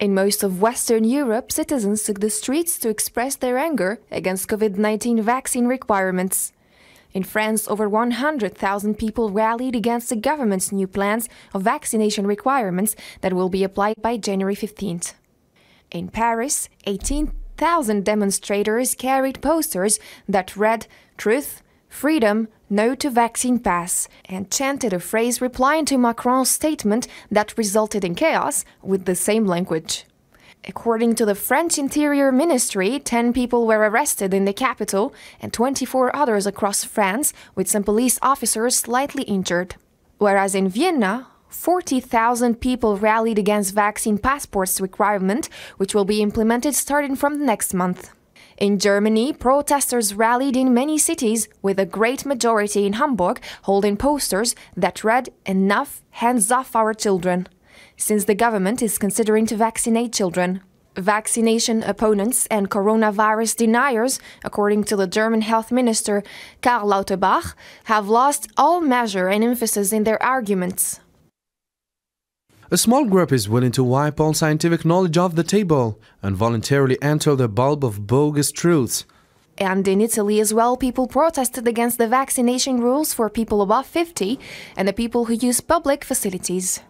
In most of Western Europe, citizens took the streets to express their anger against COVID-19 vaccine requirements. In France, over 100,000 people rallied against the government's new plans of vaccination requirements that will be applied by January 15th. In Paris, 18,000 demonstrators carried posters that read "Truth, Freedom, No to Vaccine Pass" and chanted a phrase replying to Macron's statement that resulted in chaos with the same language. According to the French Interior Ministry, 10 people were arrested in the capital and 24 others across France, with some police officers slightly injured. Whereas in Vienna, 40,000 people rallied against vaccine passports requirement, which will be implemented starting from next month. In Germany, protesters rallied in many cities, with a great majority in Hamburg holding posters that read "Enough, hands off our children," since the government is considering to vaccinate children. Vaccination opponents and coronavirus deniers, according to the German Health Minister Karl Lauterbach, have lost all measure and emphasis in their arguments. A small group is willing to wipe all scientific knowledge off the table and voluntarily enter the bulb of bogus truths. And in Italy as well, people protested against the vaccination rules for people above 50 and the people who use public facilities.